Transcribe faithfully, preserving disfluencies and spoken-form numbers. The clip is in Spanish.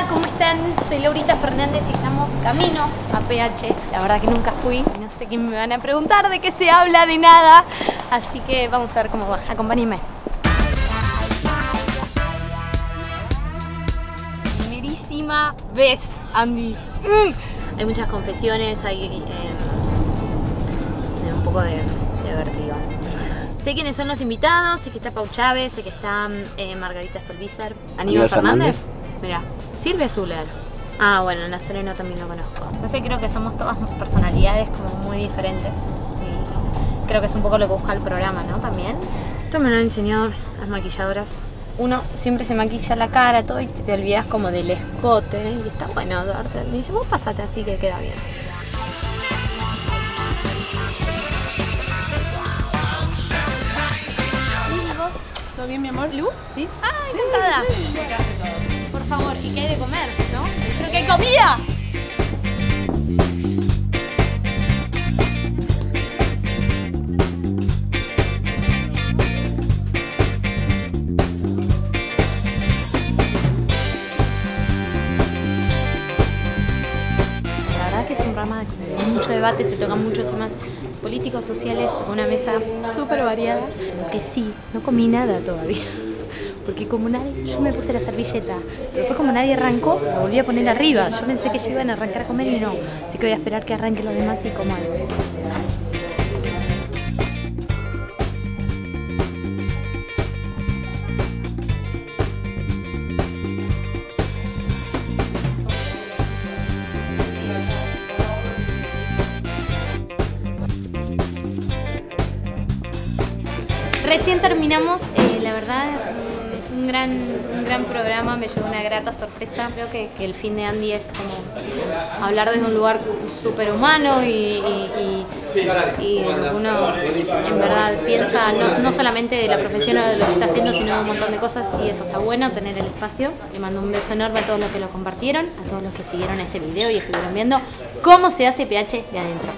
Hola, ¿cómo están? Soy Laurita Fernández y estamos camino a P H. La verdad que nunca fui, no sé qué me van a preguntar, de qué se habla, de nada. Así que vamos a ver cómo va. Acompáñenme. Primerísima vez, Andy. Hay muchas confesiones, hay eh, un poco de, de vértigo. Sé quiénes son los invitados, sé que está Pau Chávez, sé que está eh, Margarita Stolbizer, Aníbal Fernández. Mira, Silvia Zuller. Ah, bueno, Nazareno también lo conozco. No sé, creo que somos todas personalidades como muy diferentes. Y creo que es un poco lo que busca el programa, ¿no? También. Esto me lo han enseñado las maquilladoras. Uno siempre se maquilla la cara, todo, y te, te olvidas como del escote. Y está bueno, Duarte. Dice, vos pasate así que queda bien. ¿Todo bien, mi amor? ¿Lu? ¿Sí? ¡Ah, encantada! Sí. Por favor, ¿y qué hay de comer, no? ¡Pero que hay comida! La verdad que es un programa de mucho debate, se tocan muchos temas políticos, sociales, tocó una mesa súper variada. Que sí, no comí nada todavía. Porque como nadie, yo me puse la servilleta, pero después como nadie arrancó, la volví a poner arriba. Yo pensé que ya iban a arrancar a comer y no. Así que voy a esperar que arranquen los demás y como algo. Recién terminamos, eh, la verdad, un gran, un gran programa, me llevó una grata sorpresa. Creo que, que el fin de Andy es como hablar desde un lugar súper humano y, y, y, y uno en verdad piensa no, no solamente de la profesión o de lo que está haciendo, sino de un montón de cosas, y eso está bueno, tener el espacio. Le mando un beso enorme a todos los que lo compartieron, a todos los que siguieron este video y estuvieron viendo cómo se hace P H de adentro.